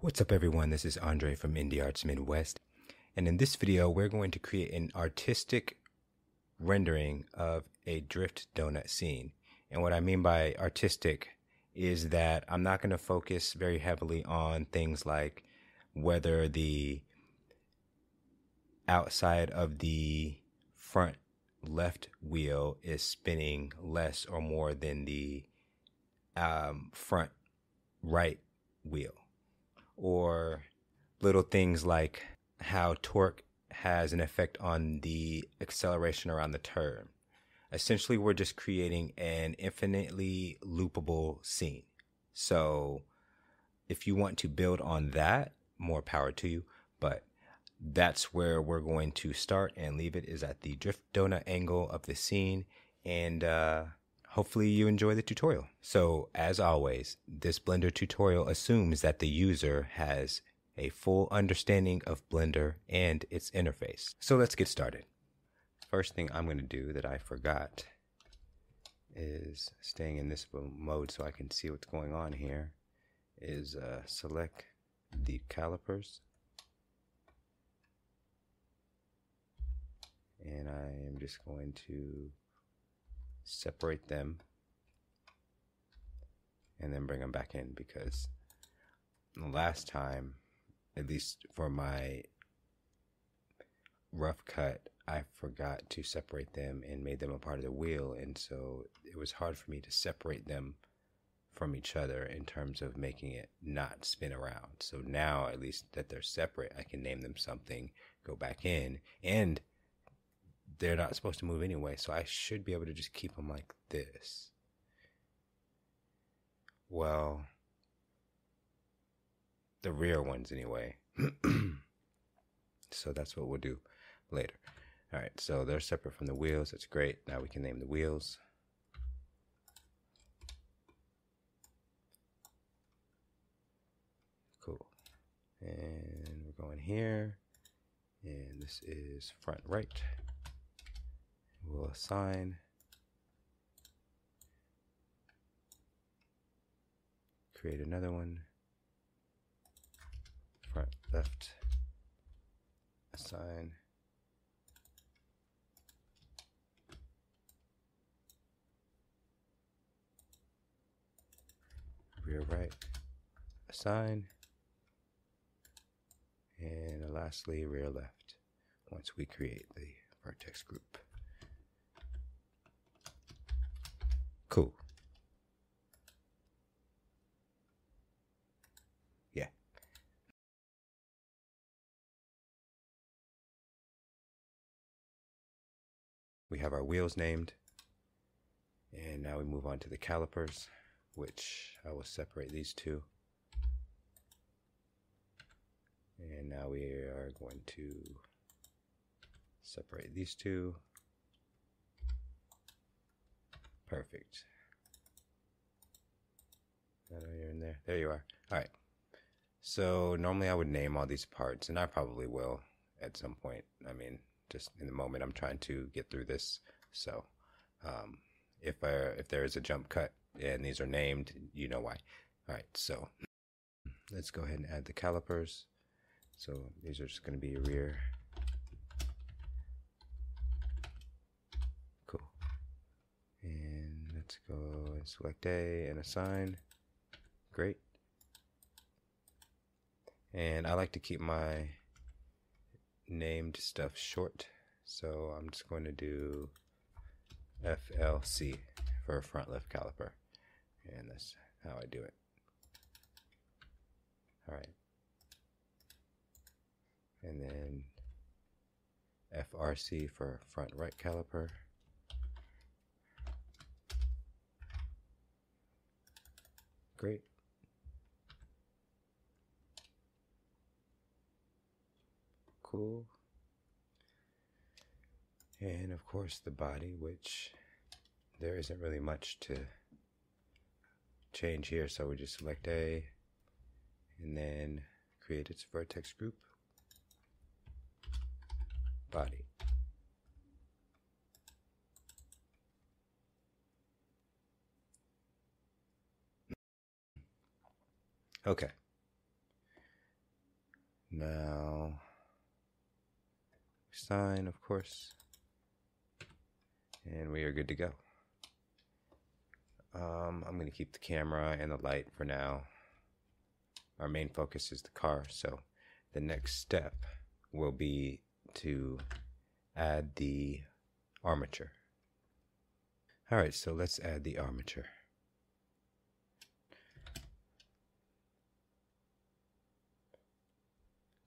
What's up everyone, this is Andre from Indie Arts Midwest, and in this video we're going to create an artistic rendering of a drift donut scene. And what I mean by artistic is that I'm not going to focus very heavily on things like whether the outside of the front left wheel is spinning less or more than the front right wheel, or little things like how torque has an effect on the acceleration around the turn. Essentially, we're just creating an infinitely loopable scene. So if you want to build on that, more power to you, but that's where we're going to start and leave it, is at the drift donut angle of the scene. And hopefully you enjoy the tutorial. So as always, this Blender tutorial assumes that the user has a full understanding of Blender and its interface. So let's get started. First thing I'm going to do that I forgot is, staying in this mode so I can see what's going on here, is select the calipers. And I am just going to separate them and then bring them back in, because the last time, at least for my rough cut, I forgot to separate them and made them a part of the wheel, and so it was hard for me to separate them from each other in terms of making it not spin around. So now, at least that they're separate, I can name them something, go back in, and they're not supposed to move anyway, so I should be able to just keep them like this. Well, the rear ones anyway. So that's what we'll do later. All right, so they're separate from the wheels. That's great. Now we can name the wheels. Cool. And we're going here. And this is front right. We'll assign, create another one, front left, assign, rear right, assign, and lastly rear left, once we create the vertex group. Cool. Yeah. We have our wheels named, and now we move on to the calipers, which I will separate these two. And now we are going to separate these two. Perfect. I know you're in there. There you are. All right. So normally I would name all these parts, and I probably will at some point. I mean, just in the moment I'm trying to get through this. So if there is a jump cut and these are named, you know why. All right. So let's go ahead and add the calipers. So these are just going to be rear. Let's go and select A and assign. Great. And I like to keep my named stuff short, so I'm just going to do FLC for front left caliper. And that's how I do it. All right. And then FRC for front right caliper. Great. Cool. And of course the body, which there isn't really much to change here, so we just select A and then create its vertex group. Body. Okay, Now, sign, of course, and we are good to go. I'm going to keep the camera and the light for now. Our main focus is the car, so the next step will be to add the armature. Alright, so let's add the armature.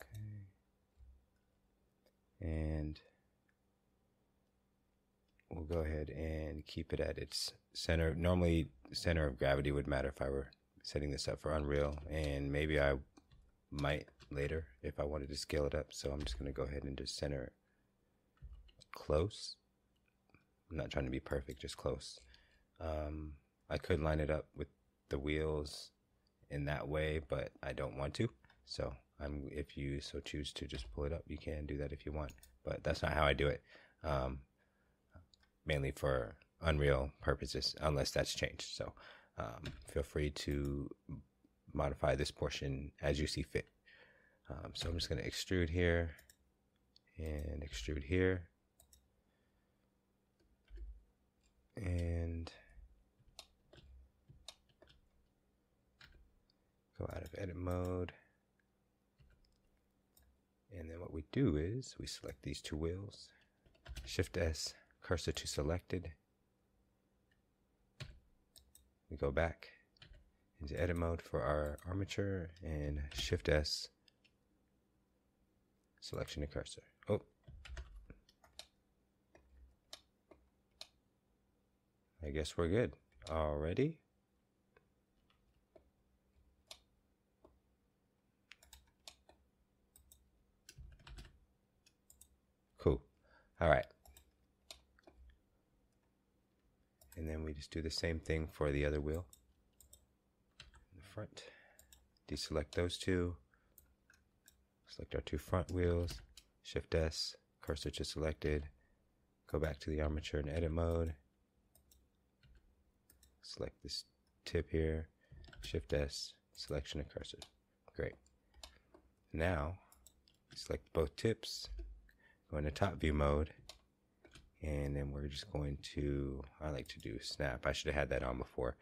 Okay. And we'll go ahead and keep it at its center. Normally, center of gravity would matter if I were setting this up for Unreal, and maybe I might later if I wanted to scale it up. So I'm just going to go ahead and just center it close. I'm not trying to be perfect, just close. I could line it up with the wheels in that way, but I don't want to. So if you so choose to just pull it up, you can do that if you want, but that's not how I do it. Mainly for Unreal purposes, unless that's changed. So feel free to modify this portion as you see fit. So I'm just going to extrude here and extrude here. And go out of edit mode. And then what we do is we select these two wheels, Shift S, cursor to selected. We go back into edit mode for our armature and Shift S, selection to cursor. Oh, I guess we're good. Already. Cool. All right. And then we just do the same thing for the other wheel in the front. Deselect those two. Select our two front wheels. Shift S, cursor to selected. Go back to the armature in edit mode. Select this tip here. Shift S, selection of cursor. Great. Now, select both tips. Go into top view mode. And then we're just going to, I like to do snap. I should have had that on before.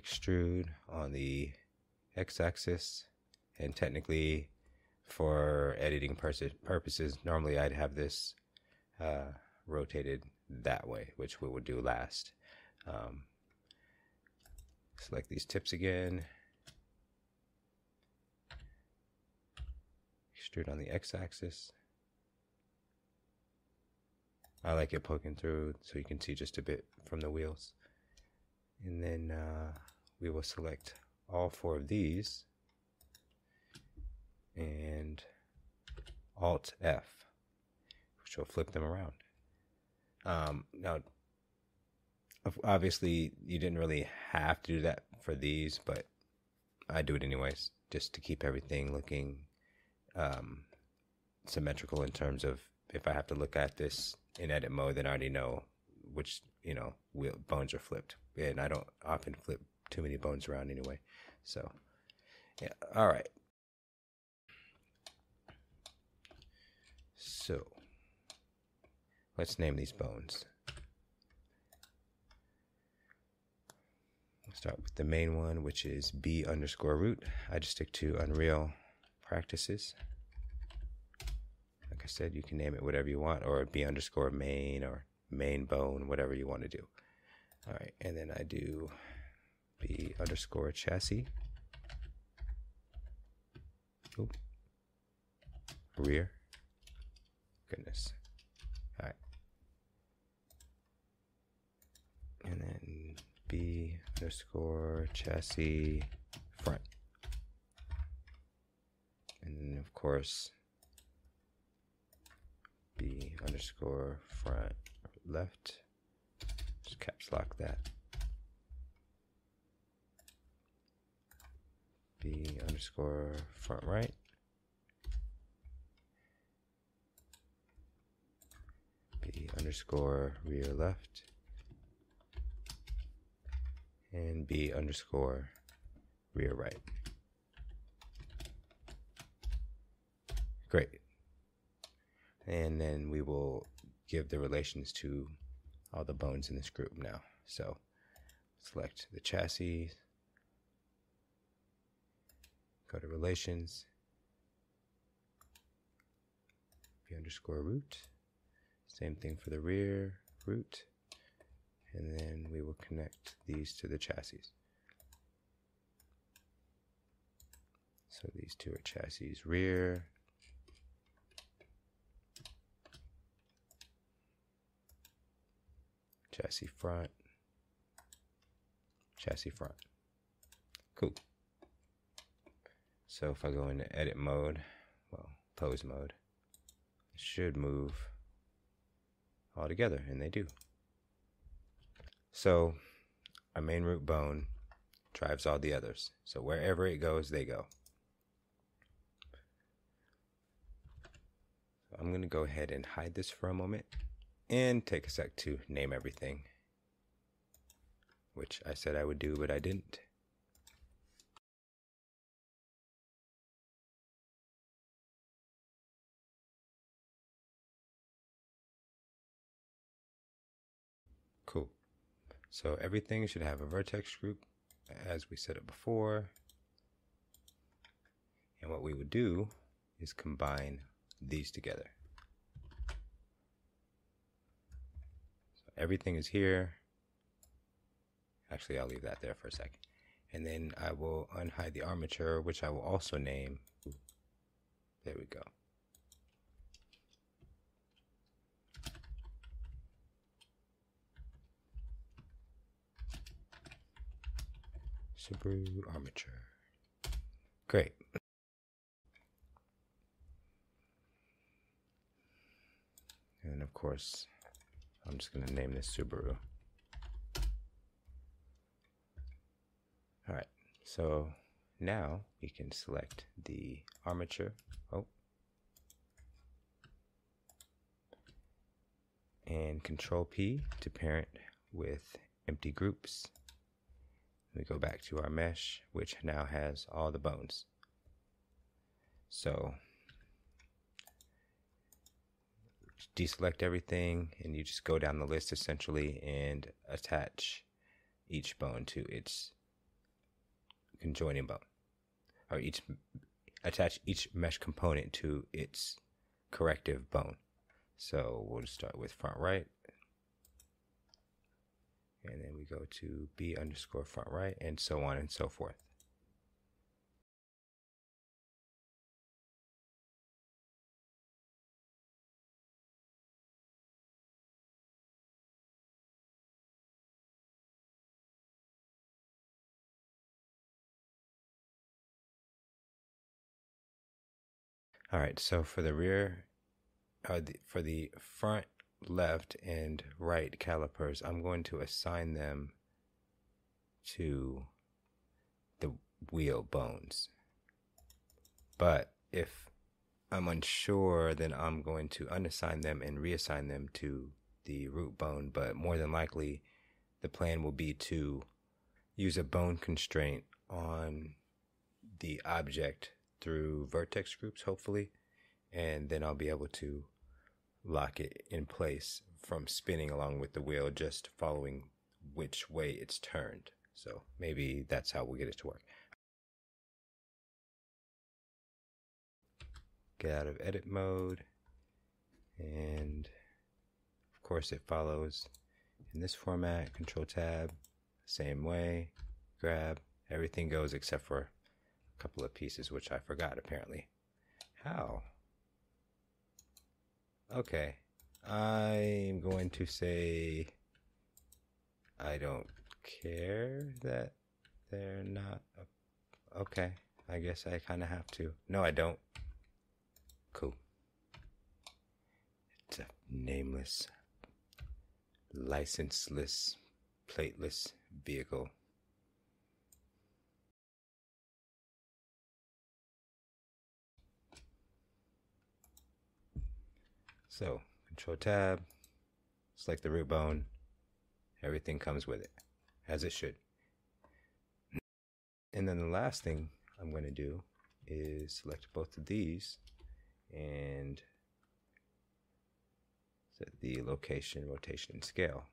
Extrude on the x-axis. And technically, for editing purposes, normally I'd have this rotated that way, which we will do last. Select these tips again. Extrude on the x-axis. I like it poking through so you can see just a bit from the wheels. And then we will select all four of these and Alt F, which will flip them around. Now, obviously, you didn't really have to do that for these, but I do it anyways just to keep everything looking symmetrical in terms of if I have to look at this in edit mode, then I already know which, you know, wheel bones are flipped, and I don't often flip too many bones around anyway. So yeah, all right. So let's name these bones. We'll start with the main one, which is B_root. I just stick to Unreal practices. Like I said, you can name it whatever you want, or B_main or main bone, whatever you want to do. All right, and then I do B_chassis. Oop. Rear. Goodness. All right. And then B_chassis front. And then, of course, B_front left. Just caps lock that. B_front right. B_rear left. And B_rear right. Great. And then we will give the relations to all the bones in this group now. So select the chassis, go to relations, v_root, same thing for the rear root, and then we will connect these to the chassis. So these two are chassis rear. Chassis front. Chassis front. Cool. So if I go into edit mode, well, pose mode, it should move all together, and they do. So our main root bone drives all the others. So wherever it goes, they go. I'm going to go ahead and hide this for a moment and take a sec to name everything, which I said I would do, but I didn't. Cool. So everything should have a vertex group as we set up before. And what we would do is combine these together. So everything is here. Actually, I'll leave that there for a second. And then I will unhide the armature, which I will also name. There we go. Subaru armature. Great. And of course, I'm just going to name this Subaru. All right, so now we can select the armature. Oh. And Control P to parent with empty groups. We go back to our mesh, which now has all the bones. So deselect everything, and you just go down the list essentially and attach each bone to its conjoining bone, or attach each mesh component to its corrective bone. So we'll just start with front right, and then we go to B_front right, and so on and so forth. All right, so for the rear, for the front, left, and right calipers, I'm going to assign them to the wheel bones. But if I'm unsure, then I'm going to unassign them and reassign them to the root bone. But more than likely, the plan will be to use a bone constraint on the object through vertex groups, hopefully, and then I'll be able to lock it in place from spinning along with the wheel, just following which way it's turned. So maybe that's how we'll get it to work. Get out of edit mode, and of course it follows in this format. Control tab, same way, grab, everything goes except for couple of pieces which I forgot apparently. How? Okay, I'm going to say I don't care that they're not. Okay, I guess I kind of have to. No, I don't. Cool. It's a nameless, licenseless, plateless vehicle. So, Control Tab, select the root bone, everything comes with it, as it should. And then the last thing I'm going to do is select both of these and set the location, rotation, and scale.